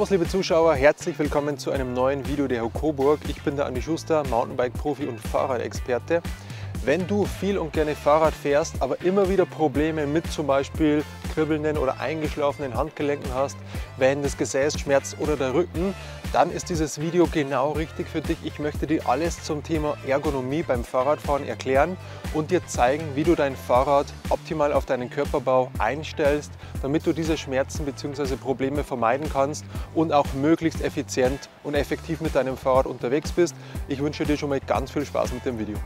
Servus liebe Zuschauer, herzlich willkommen zu einem neuen Video der HUK-COBURG. Ich bin der Andi Schuster, Mountainbike-Profi und Fahrradexperte. Wenn du viel und gerne Fahrrad fährst, aber immer wieder Probleme mit zum Beispiel kribbelnden oder eingeschlafenen Handgelenken hast, wenn das Gesäß schmerzt oder der Rücken, dann ist dieses Video genau richtig für dich. Ich möchte dir alles zum Thema Ergonomie beim Fahrradfahren erklären und dir zeigen, wie du dein Fahrrad optimal auf deinen Körperbau einstellst, damit du diese Schmerzen bzw. Probleme vermeiden kannst und auch möglichst effizient und effektiv mit deinem Fahrrad unterwegs bist. Ich wünsche dir schon mal ganz viel Spaß mit dem Video.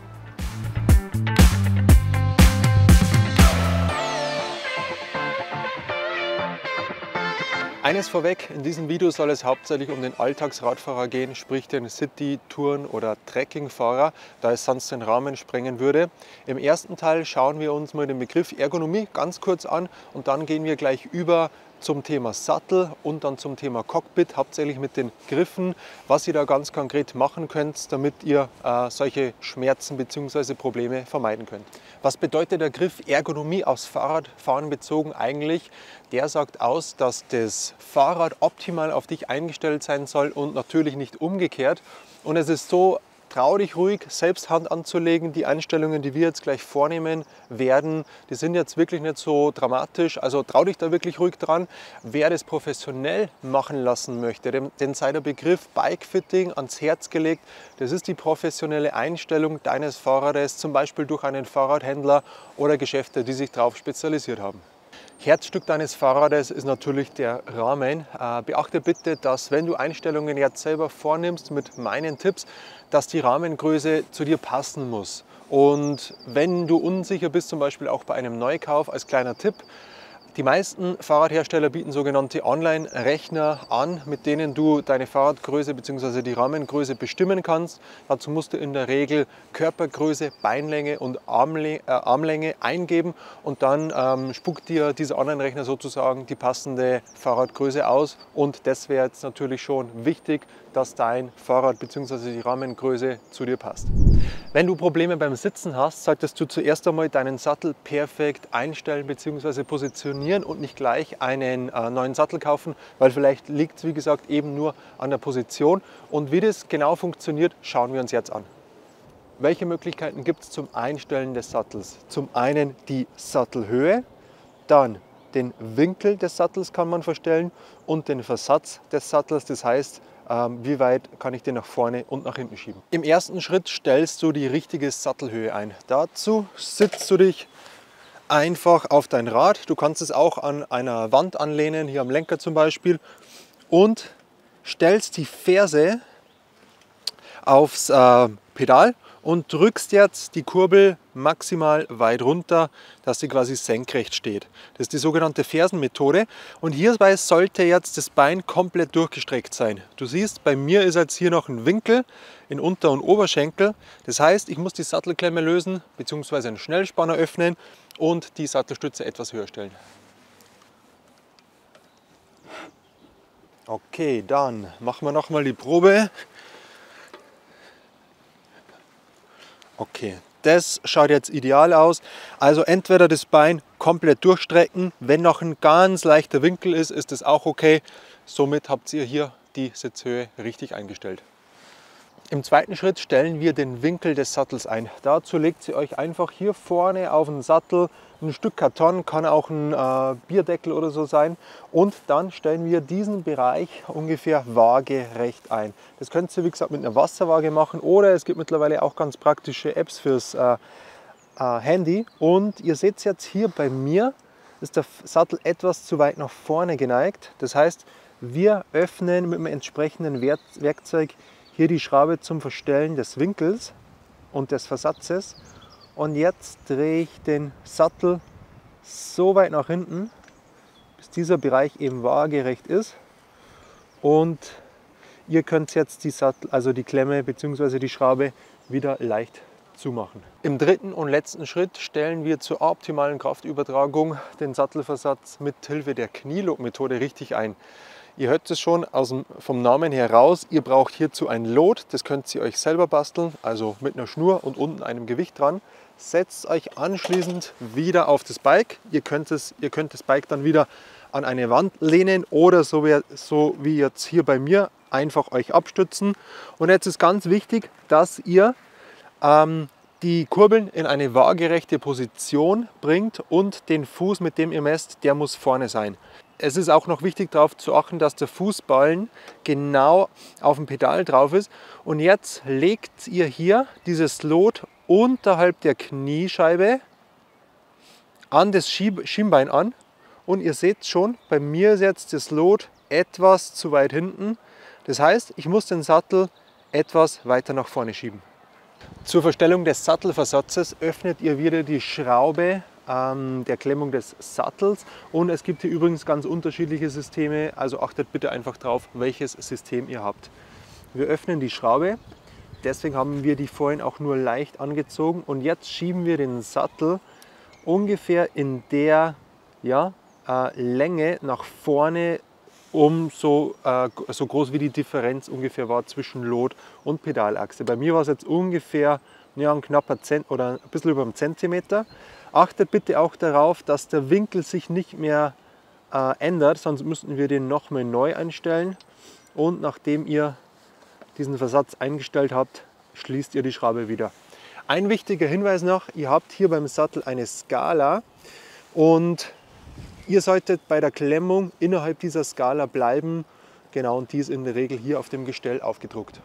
Eines vorweg, in diesem Video soll es hauptsächlich um den Alltagsradfahrer gehen, sprich den City-, Touren- oder Trekkingfahrer, da es sonst den Rahmen sprengen würde. Im ersten Teil schauen wir uns mal den Begriff Ergonomie ganz kurz an und dann gehen wir gleich über zum Thema Sattel und dann zum Thema Cockpit, hauptsächlich mit den Griffen, was ihr da ganz konkret machen könnt, damit ihr solche Schmerzen bzw. Probleme vermeiden könnt. Was bedeutet der Griff Ergonomie aufs Fahrradfahren bezogen eigentlich? Der sagt aus, dass das Fahrrad optimal auf dich eingestellt sein soll und natürlich nicht umgekehrt. Und es ist so, trau dich ruhig, selbst Hand anzulegen. Die Einstellungen, die wir jetzt gleich vornehmen werden, die sind jetzt wirklich nicht so dramatisch. Also trau dich da wirklich ruhig dran. Wer das professionell machen lassen möchte, den sei der Begriff Bikefitting ans Herz gelegt. Das ist die professionelle Einstellung deines Fahrrades, zum Beispiel durch einen Fahrradhändler oder Geschäfte, die sich darauf spezialisiert haben. Herzstück deines Fahrrades ist natürlich der Rahmen. Beachte bitte, dass wenn du Einstellungen jetzt selber vornimmst mit meinen Tipps, dass die Rahmengröße zu dir passen muss. Und wenn du unsicher bist, zum Beispiel auch bei einem Neukauf als kleiner Tipp, die meisten Fahrradhersteller bieten sogenannte Online-Rechner an, mit denen du deine Fahrradgröße bzw. die Rahmengröße bestimmen kannst. Dazu musst du in der Regel Körpergröße, Beinlänge und Armlänge eingeben und dann spuckt dir dieser Online-Rechner sozusagen die passende Fahrradgröße aus. Und das wäre jetzt natürlich schon wichtig, dass dein Fahrrad bzw. die Rahmengröße zu dir passt. Wenn du Probleme beim Sitzen hast, solltest du zuerst einmal deinen Sattel perfekt einstellen bzw. positionieren und nicht gleich einen neuen Sattel kaufen, weil vielleicht liegt es, wie gesagt, eben nur an der Position. Und wie das genau funktioniert, schauen wir uns jetzt an. Welche Möglichkeiten gibt es zum Einstellen des Sattels? Zum einen die Sattelhöhe, dann den Winkel des Sattels kann man verstellen und den Versatz des Sattels, das heißt, wie weit kann ich den nach vorne und nach hinten schieben. Im ersten Schritt stellst du die richtige Sattelhöhe ein. Dazu sitzt du dich einfach auf dein Rad. Du kannst es auch an einer Wand anlehnen, hier am Lenker zum Beispiel, und stellst die Ferse aufs Pedal und drückst jetzt die Kurbel maximal weit runter, dass sie quasi senkrecht steht. Das ist die sogenannte Fersenmethode und hierbei sollte jetzt das Bein komplett durchgestreckt sein. Du siehst, bei mir ist jetzt hier noch ein Winkel in Unter- und Oberschenkel. Das heißt, ich muss die Sattelklemme lösen bzw. einen Schnellspanner öffnen und die Sattelstütze etwas höher stellen. Okay, dann machen wir nochmal die Probe. Okay, das schaut jetzt ideal aus. Also entweder das Bein komplett durchstrecken, wenn noch ein ganz leichter Winkel ist, ist das auch okay. Somit habt ihr hier die Sitzhöhe richtig eingestellt. Im zweiten Schritt stellen wir den Winkel des Sattels ein. Dazu legt ihr euch einfach hier vorne auf den Sattel ein Stück Karton, kann auch ein Bierdeckel oder so sein. Und dann stellen wir diesen Bereich ungefähr waagerecht ein. Das könnt ihr, wie gesagt, mit einer Wasserwaage machen oder es gibt mittlerweile auch ganz praktische Apps fürs Handy. Und ihr seht jetzt hier bei mir, ist der Sattel etwas zu weit nach vorne geneigt. Das heißt, wir öffnen mit dem entsprechenden Werkzeug hier die Schraube zum Verstellen des Winkels und des Versatzes. Und jetzt drehe ich den Sattel so weit nach hinten, bis dieser Bereich eben waagerecht ist. Und ihr könnt jetzt die Klemme bzw. die Schraube wieder leicht zumachen. Im dritten und letzten Schritt stellen wir zur optimalen Kraftübertragung den Sattelversatz mit Hilfe der Knielog-Methode richtig ein. Ihr hört es schon vom Namen heraus, ihr braucht hierzu ein Lot, das könnt ihr euch selber basteln, also mit einer Schnur und unten einem Gewicht dran. Setzt euch anschließend wieder auf das Bike, ihr könnt das Bike dann wieder an eine Wand lehnen oder so wie jetzt hier bei mir einfach euch abstützen. Und jetzt ist ganz wichtig, dass ihr die Kurbeln in eine waagerechte Position bringt und den Fuß, mit dem ihr messt, der muss vorne sein. Es ist auch noch wichtig darauf zu achten, dass der Fußballen genau auf dem Pedal drauf ist. Und jetzt legt ihr hier dieses Lot unterhalb der Kniescheibe an das Schienbein an. Und ihr seht schon, bei mir ist jetzt das Lot etwas zu weit hinten. Das heißt, ich muss den Sattel etwas weiter nach vorne schieben. Zur Verstellung des Sattelversatzes öffnet ihr wieder die Schraube der Klemmung des Sattels, und es gibt hier übrigens ganz unterschiedliche Systeme, also achtet bitte einfach drauf, welches System ihr habt. Wir öffnen die Schraube, deswegen haben wir die vorhin auch nur leicht angezogen, und jetzt schieben wir den Sattel ungefähr in der Länge nach vorne, um so groß wie die Differenz ungefähr war zwischen Lot und Pedalachse. Bei mir war es jetzt ungefähr ein knapper Zentimeter oder ein bisschen über einem Zentimeter. Achtet bitte auch darauf, dass der Winkel sich nicht mehr ändert, sonst müssten wir den nochmal neu einstellen. Und nachdem ihr diesen Versatz eingestellt habt, schließt ihr die Schraube wieder. Ein wichtiger Hinweis noch, ihr habt hier beim Sattel eine Skala und ihr solltet bei der Klemmung innerhalb dieser Skala bleiben, genau, und die ist in der Regel hier auf dem Gestell aufgedruckt.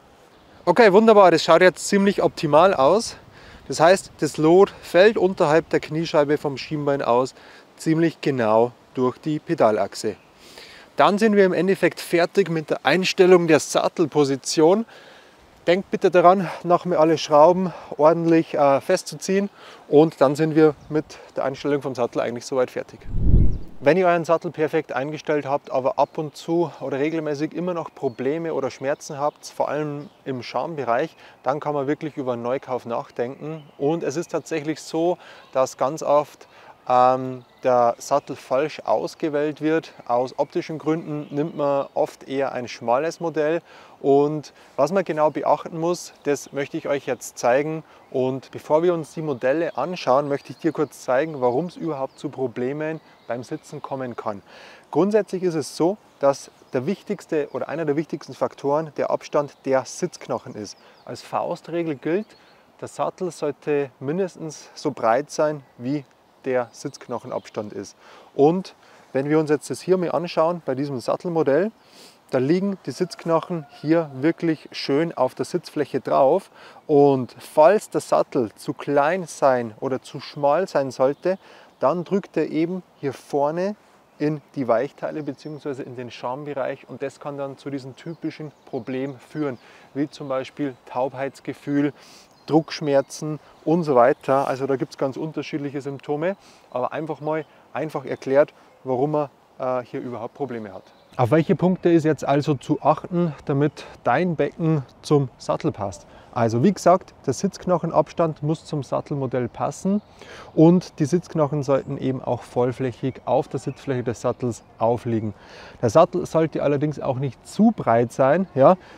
Okay, wunderbar, das schaut jetzt ziemlich optimal aus. Das heißt, das Lot fällt unterhalb der Kniescheibe vom Schienbein aus ziemlich genau durch die Pedalachse. Dann sind wir im Endeffekt fertig mit der Einstellung der Sattelposition. Denkt bitte daran, nachher alle Schrauben ordentlich festzuziehen, und dann sind wir mit der Einstellung vom Sattel eigentlich soweit fertig. Wenn ihr euren Sattel perfekt eingestellt habt, aber ab und zu oder regelmäßig immer noch Probleme oder Schmerzen habt, vor allem im Schambereich, dann kann man wirklich über einen Neukauf nachdenken. Und es ist tatsächlich so, dass ganz oft der Sattel falsch ausgewählt wird. Aus optischen Gründen nimmt man oft eher ein schmales Modell. Und was man genau beachten muss, das möchte ich euch jetzt zeigen. Und bevor wir uns die Modelle anschauen, möchte ich dir kurz zeigen, warum es überhaupt zu Problemen beim Sitzen kommen kann. Grundsätzlich ist es so, dass der wichtigste oder einer der wichtigsten Faktoren der Abstand der Sitzknochen ist. Als Faustregel gilt, der Sattel sollte mindestens so breit sein, wie der Sitzknochenabstand ist. Und wenn wir uns jetzt das hier mal anschauen, bei diesem Sattelmodell, da liegen die Sitzknochen hier wirklich schön auf der Sitzfläche drauf. Und falls der Sattel zu klein sein oder zu schmal sein sollte, dann drückt er eben hier vorne in die Weichteile bzw. in den Schambereich, und das kann dann zu diesem typischen Problem führen, wie zum Beispiel Taubheitsgefühl, Druckschmerzen und so weiter. Also da gibt es ganz unterschiedliche Symptome, aber einfach erklärt, warum man hier überhaupt Probleme hat. Auf welche Punkte ist jetzt also zu achten, damit dein Becken zum Sattel passt? Also wie gesagt, der Sitzknochenabstand muss zum Sattelmodell passen, und die Sitzknochen sollten eben auch vollflächig auf der Sitzfläche des Sattels aufliegen. Der Sattel sollte allerdings auch nicht zu breit sein,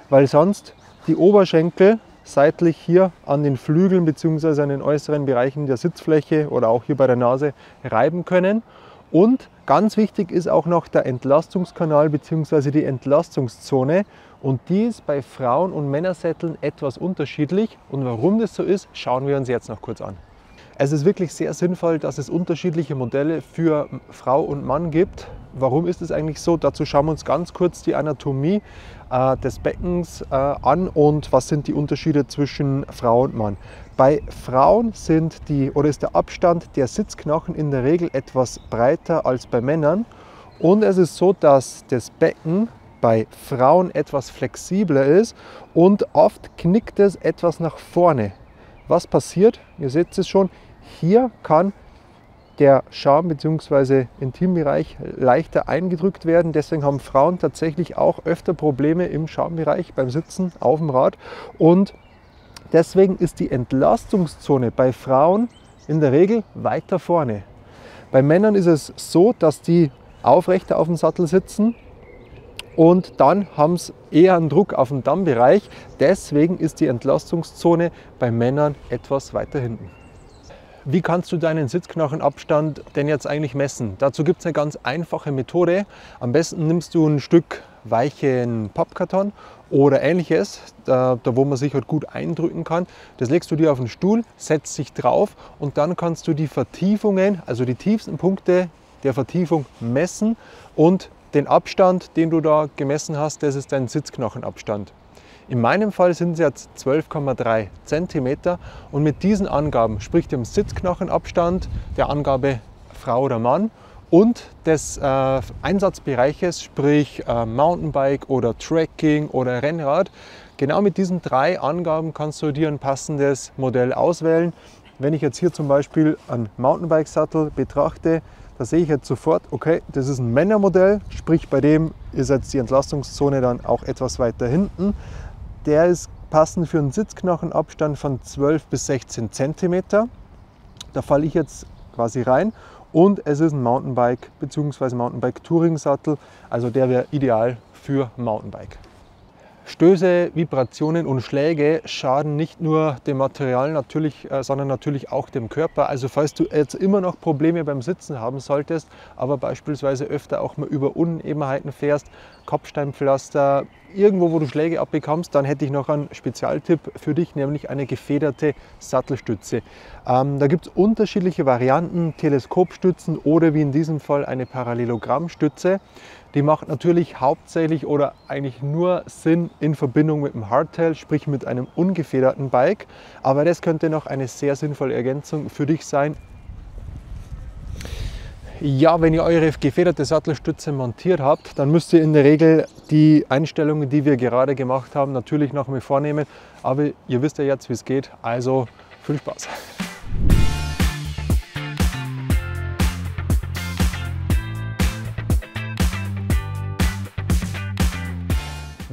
weil sonst die Oberschenkel seitlich hier an den Flügeln bzw. an den äußeren Bereichen der Sitzfläche oder auch hier bei der Nase reiben können. Und ganz wichtig ist auch noch der Entlastungskanal bzw. die Entlastungszone, und die ist bei Frauen- und Männersätteln etwas unterschiedlich, und warum das so ist, schauen wir uns jetzt noch kurz an. Es ist wirklich sehr sinnvoll, dass es unterschiedliche Modelle für Frau und Mann gibt. Warum ist es eigentlich so? Dazu schauen wir uns ganz kurz die Anatomie des Beckens an und was sind die Unterschiede zwischen Frau und Mann. Bei Frauen ist der Abstand der Sitzknochen in der Regel etwas breiter als bei Männern, und es ist so, dass das Becken bei Frauen etwas flexibler ist und oft knickt es etwas nach vorne. Was passiert? Ihr seht es schon, hier kann der Scham- bzw. Intimbereich leichter eingedrückt werden. Deswegen haben Frauen tatsächlich auch öfter Probleme im Schambereich beim Sitzen auf dem Rad. Und deswegen ist die Entlastungszone bei Frauen in der Regel weiter vorne. Bei Männern ist es so, dass die aufrechter auf dem Sattel sitzen, und dann haben sie eher einen Druck auf den Dammbereich. Deswegen ist die Entlastungszone bei Männern etwas weiter hinten. Wie kannst du deinen Sitzknochenabstand denn jetzt eigentlich messen? Dazu gibt es eine ganz einfache Methode. Am besten nimmst du ein Stück weichen Pappkarton oder ähnliches, da wo man sich halt gut eindrücken kann. Das legst du dir auf den Stuhl, setzt dich drauf und dann kannst du die Vertiefungen, also die tiefsten Punkte der Vertiefung messen und den Abstand, den du da gemessen hast, das ist dein Sitzknochenabstand. In meinem Fall sind es jetzt 12,3 cm und mit diesen Angaben, sprich dem Sitzknochenabstand, der Angabe Frau oder Mann und des Einsatzbereiches, sprich Mountainbike oder Trekking oder Rennrad, genau mit diesen drei Angaben kannst du dir ein passendes Modell auswählen. Wenn ich jetzt hier zum Beispiel einen Mountainbike-Sattel betrachte, da sehe ich jetzt sofort, okay, das ist ein Männermodell, sprich bei dem ist jetzt die Entlastungszone dann auch etwas weiter hinten. Der ist passend für einen Sitzknochenabstand von 12 bis 16 cm. Da falle ich jetzt quasi rein und es ist ein Mountainbike bzw. Mountainbike-Touring-Sattel, also der wäre ideal für Mountainbike. Stöße, Vibrationen und Schläge schaden nicht nur dem Material, sondern natürlich auch dem Körper. Also falls du jetzt immer noch Probleme beim Sitzen haben solltest, aber beispielsweise öfter auch mal über Unebenheiten fährst, Kopfsteinpflaster, irgendwo wo du Schläge abbekommst, dann hätte ich noch einen Spezialtipp für dich, nämlich eine gefederte Sattelstütze. Da gibt es unterschiedliche Varianten, Teleskopstützen oder wie in diesem Fall eine Parallelogrammstütze. Die macht natürlich hauptsächlich oder eigentlich nur Sinn in Verbindung mit dem Hardtail, sprich mit einem ungefederten Bike. Aber das könnte noch eine sehr sinnvolle Ergänzung für dich sein. Ja, wenn ihr eure gefederte Sattelstütze montiert habt, dann müsst ihr in der Regel die Einstellungen, die wir gerade gemacht haben, natürlich noch mal vornehmen. Aber ihr wisst ja jetzt, wie es geht, also viel Spaß!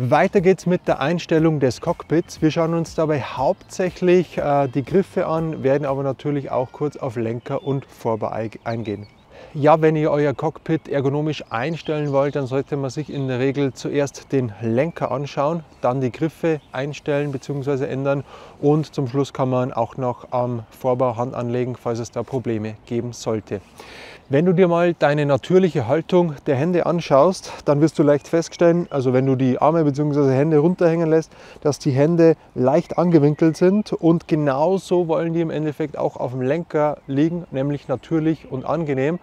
Weiter geht's mit der Einstellung des Cockpits. Wir schauen uns dabei hauptsächlich die Griffe an, werden aber natürlich auch kurz auf Lenker und Vorbei eingehen. Ja, wenn ihr euer Cockpit ergonomisch einstellen wollt, dann sollte man sich in der Regel zuerst den Lenker anschauen, dann die Griffe einstellen bzw. ändern und zum Schluss kann man auch noch am Vorbau Hand anlegen, falls es da Probleme geben sollte. Wenn du dir mal deine natürliche Haltung der Hände anschaust, dann wirst du leicht feststellen, also wenn du die Arme bzw. Hände runterhängen lässt, dass die Hände leicht angewinkelt sind und genauso wollen die im Endeffekt auch auf dem Lenker liegen, nämlich natürlich und angenehm.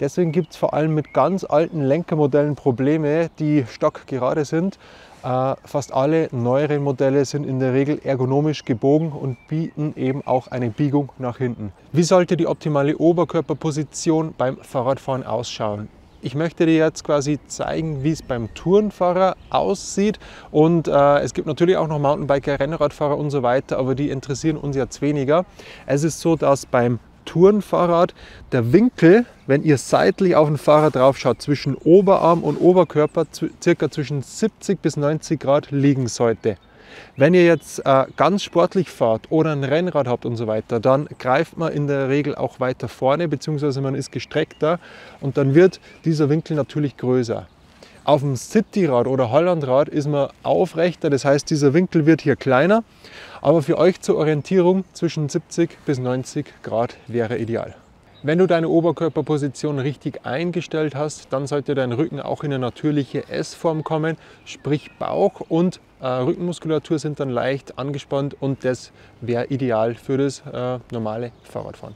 Deswegen gibt es vor allem mit ganz alten Lenkermodellen Probleme, die stockgerade sind. Fast alle neueren Modelle sind in der Regel ergonomisch gebogen und bieten eben auch eine Biegung nach hinten. Wie sollte die optimale Oberkörperposition beim Fahrradfahren ausschauen? Ich möchte dir jetzt quasi zeigen, wie es beim Tourenfahrer aussieht und es gibt natürlich auch noch Mountainbiker, Rennradfahrer und so weiter, aber die interessieren uns jetzt weniger. Es ist so, dass beim Tourenfahrrad der Winkel, wenn ihr seitlich auf den Fahrer drauf schaut, zwischen Oberarm und Oberkörper circa zwischen 70 bis 90 Grad liegen sollte. Wenn ihr jetzt ganz sportlich fahrt oder ein Rennrad habt und so weiter, dann greift man in der Regel auch weiter vorne bzw. man ist gestreckter und dann wird dieser Winkel natürlich größer. Auf dem Cityrad oder Hollandrad ist man aufrechter, das heißt, dieser Winkel wird hier kleiner. Aber für euch zur Orientierung zwischen 70 bis 90 Grad wäre ideal. Wenn du deine Oberkörperposition richtig eingestellt hast, dann sollte dein Rücken auch in eine natürliche S-Form kommen, sprich Bauch und Rückenmuskulatur sind dann leicht angespannt und das wäre ideal für das normale Fahrradfahren.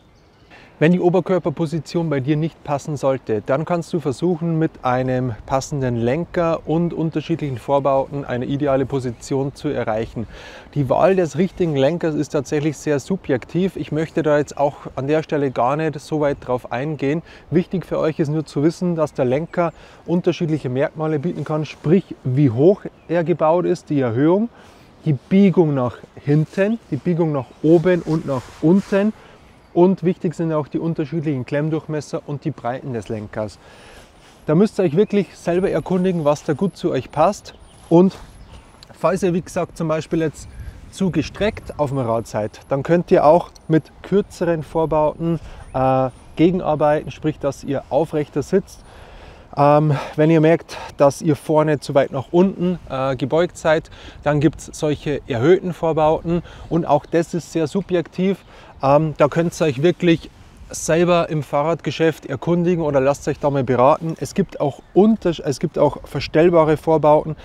Wenn die Oberkörperposition bei dir nicht passen sollte, dann kannst du versuchen, mit einem passenden Lenker und unterschiedlichen Vorbauten eine ideale Position zu erreichen. Die Wahl des richtigen Lenkers ist tatsächlich sehr subjektiv. Ich möchte da jetzt auch an der Stelle gar nicht so weit drauf eingehen. Wichtig für euch ist nur zu wissen, dass der Lenker unterschiedliche Merkmale bieten kann, sprich wie hoch er gebaut ist, die Erhöhung, die Biegung nach hinten, die Biegung nach oben und nach unten. Und wichtig sind auch die unterschiedlichen Klemmdurchmesser und die Breiten des Lenkers. Da müsst ihr euch wirklich selber erkundigen, was da gut zu euch passt. Und falls ihr, wie gesagt, zum Beispiel jetzt zu gestreckt auf dem Rad seid, dann könnt ihr auch mit kürzeren Vorbauten gegenarbeiten, sprich, dass ihr aufrechter sitzt. Wenn ihr merkt, dass ihr vorne zu weit nach unten gebeugt seid, dann gibt es solche erhöhten Vorbauten, und auch das ist sehr subjektiv. Da könnt ihr euch wirklich selber im Fahrradgeschäft erkundigen oder lasst euch da mal beraten. Es gibt auch verstellbare Vorbauten,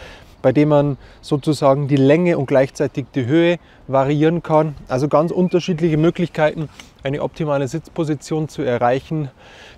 bei denen man sozusagen die Länge und gleichzeitig die Höhe variieren kann. Also ganz unterschiedliche Möglichkeiten, eine optimale Sitzposition zu erreichen.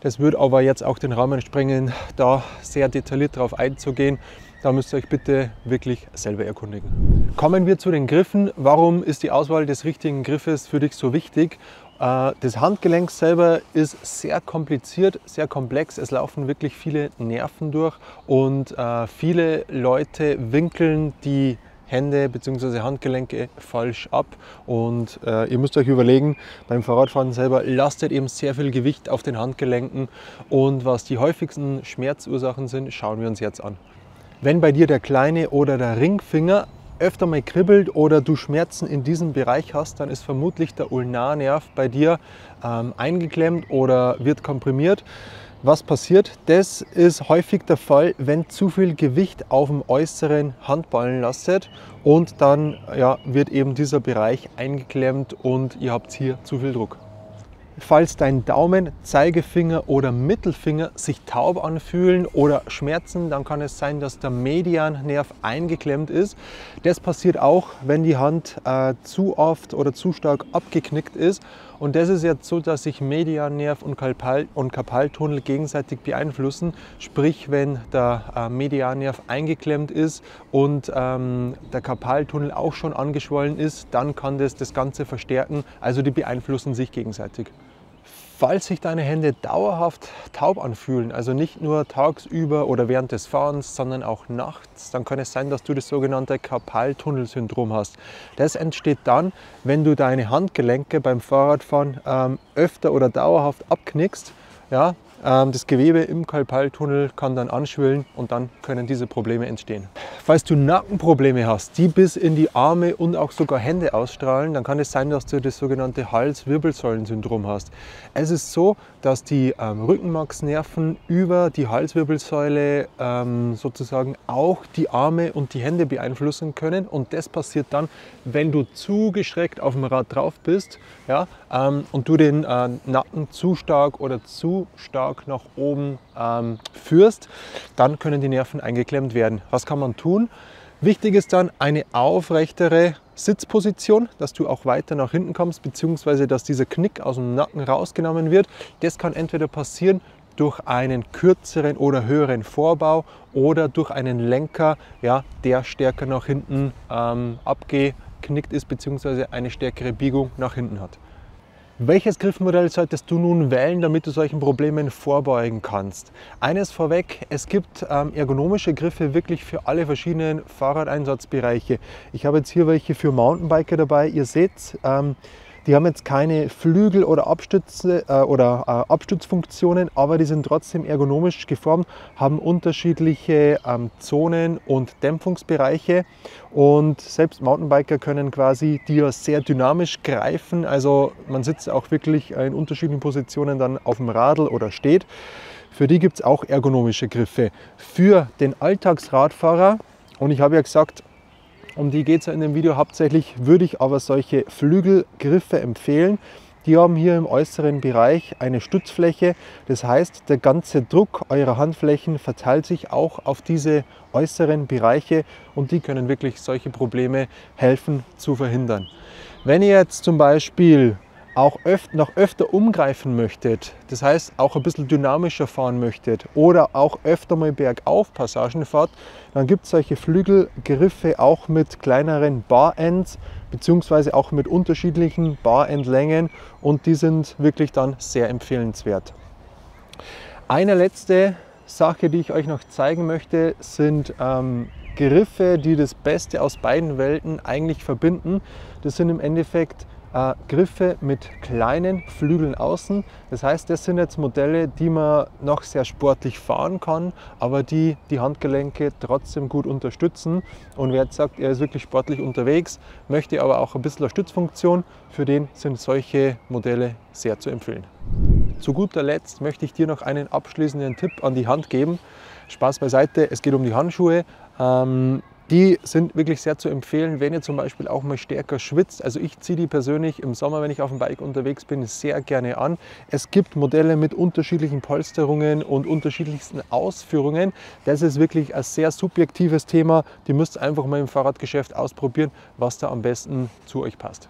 Das würde aber jetzt auch den Rahmen sprengen, da sehr detailliert drauf einzugehen. Da müsst ihr euch bitte wirklich selber erkundigen. Kommen wir zu den Griffen. Warum ist die Auswahl des richtigen Griffes für dich so wichtig? Das Handgelenk selber ist sehr kompliziert, sehr komplex. Es laufen wirklich viele Nerven durch, und viele Leute winkeln die Hände bzw. Handgelenke falsch ab, und ihr müsst euch überlegen, beim Fahrradfahren selber lastet eben sehr viel Gewicht auf den Handgelenken, und was die häufigsten Schmerzursachen sind, schauen wir uns jetzt an. Wenn bei dir der kleine oder der Ringfinger öfter mal kribbelt oder du Schmerzen in diesem Bereich hast, dann ist vermutlich der Ulnarnerv bei dir eingeklemmt oder wird komprimiert. Was passiert? Das ist häufig der Fall, wenn zu viel Gewicht auf dem äußeren Handballen lastet, und dann wird eben dieser Bereich eingeklemmt und ihr habt hier zu viel Druck. Falls dein Daumen, Zeigefinger oder Mittelfinger sich taub anfühlen oder schmerzen, dann kann es sein, dass der Mediannerv eingeklemmt ist. Das passiert auch, wenn die Hand zu oft oder zu stark abgeknickt ist. Und das ist jetzt so, dass sich Mediannerv und Karpaltunnel gegenseitig beeinflussen. Sprich, wenn der Mediannerv eingeklemmt ist und der Karpaltunnel auch schon angeschwollen ist, dann kann das Ganze verstärken. Also die beeinflussen sich gegenseitig. Falls sich deine Hände dauerhaft taub anfühlen, also nicht nur tagsüber oder während des Fahrens, sondern auch nachts, dann kann es sein, dass du das sogenannte Karpaltunnelsyndrom hast. Das entsteht dann, wenn du deine Handgelenke beim Fahrradfahren öfter oder dauerhaft abknickst. Ja, das Gewebe im Karpaltunnel kann dann anschwillen, und dann können diese Probleme entstehen. Falls du Nackenprobleme hast, die bis in die Arme und auch sogar Hände ausstrahlen, dann kann es sein, dass du das sogenannte Halswirbelsäulensyndrom hast. Es ist so, dass die Rückenmarksnerven über die Halswirbelsäule sozusagen auch die Arme und die Hände beeinflussen können, und das passiert dann, wenn du zugeschreckt auf dem Rad drauf bist, ja, und du den Nacken zu stark oder zu stark nach oben führst, dann können die Nerven eingeklemmt werden. Was kann man tun? Wichtig ist dann eine aufrechtere Sitzposition, dass du auch weiter nach hinten kommst, beziehungsweise dass dieser Knick aus dem Nacken rausgenommen wird. Das kann entweder passieren durch einen kürzeren oder höheren Vorbau oder durch einen Lenker, ja, der stärker nach hinten abgeknickt ist, beziehungsweise eine stärkere Biegung nach hinten hat. Welches Griffmodell solltest du nun wählen, damit du solchen Problemen vorbeugen kannst? Eines vorweg, es gibt ergonomische Griffe wirklich für alle verschiedenen Fahrradeinsatzbereiche. Ich habe jetzt hier welche für Mountainbiker dabei. Ihr seht, die haben jetzt keine Flügel oder Abstützfunktionen, aber die sind trotzdem ergonomisch geformt, haben unterschiedliche Zonen und Dämpfungsbereiche, und selbst Mountainbiker können quasi die ja sehr dynamisch greifen, also man sitzt auch wirklich in unterschiedlichen Positionen dann auf dem Radl oder steht. Für die gibt es auch ergonomische Griffe. Für den Alltagsradfahrer, und ich habe ja gesagt, um die geht es ja in dem Video hauptsächlich, würde ich aber solche Flügelgriffe empfehlen. Die haben hier im äußeren Bereich eine Stützfläche. Das heißt, der ganze Druck eurer Handflächen verteilt sich auch auf diese äußeren Bereiche, und die können wirklich solche Probleme helfen zu verhindern. Wenn ihr jetzt zum Beispiel auch öfter umgreifen möchtet, das heißt auch ein bisschen dynamischer fahren möchtet oder auch öfter mal bergauf Passagen fahrt, dann gibt es solche Flügelgriffe auch mit kleineren Barends bzw. auch mit unterschiedlichen Barendlängen, und die sind wirklich dann sehr empfehlenswert. Eine letzte Sache, die ich euch noch zeigen möchte, sind Griffe, die das Beste aus beiden Welten eigentlich verbinden. Das sind im Endeffekt Griffe mit kleinen Flügeln außen. Das heißt, das sind jetzt Modelle, die man noch sehr sportlich fahren kann, aber die die Handgelenke trotzdem gut unterstützen. Und wer jetzt sagt, er ist wirklich sportlich unterwegs, möchte aber auch ein bisschen eine Stützfunktion, für den sind solche Modelle sehr zu empfehlen. Zu guter Letzt möchte ich dir noch einen abschließenden Tipp an die Hand geben. Spaß beiseite, es geht um die Handschuhe. Die sind wirklich sehr zu empfehlen, wenn ihr zum Beispiel auch mal stärker schwitzt. Also ich ziehe die persönlich im Sommer, wenn ich auf dem Bike unterwegs bin, sehr gerne an. Es gibt Modelle mit unterschiedlichen Polsterungen und unterschiedlichsten Ausführungen. Das ist wirklich ein sehr subjektives Thema. Die müsst ihr einfach mal im Fahrradgeschäft ausprobieren, was da am besten zu euch passt.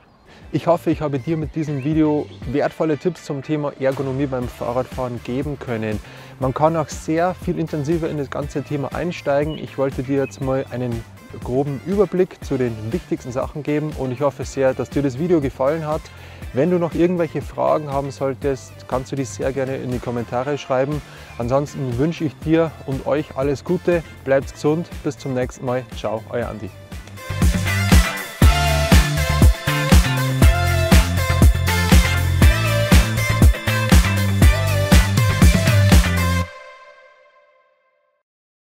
Ich hoffe, ich habe dir mit diesem Video wertvolle Tipps zum Thema Ergonomie beim Fahrradfahren geben können. Man kann auch sehr viel intensiver in das ganze Thema einsteigen. Ich wollte dir jetzt mal einen groben Überblick zu den wichtigsten Sachen geben und ich hoffe sehr, dass dir das Video gefallen hat. Wenn du noch irgendwelche Fragen haben solltest, kannst du die sehr gerne in die Kommentare schreiben. Ansonsten wünsche ich dir und euch alles Gute, bleibt gesund, bis zum nächsten Mal. Ciao, euer Andi.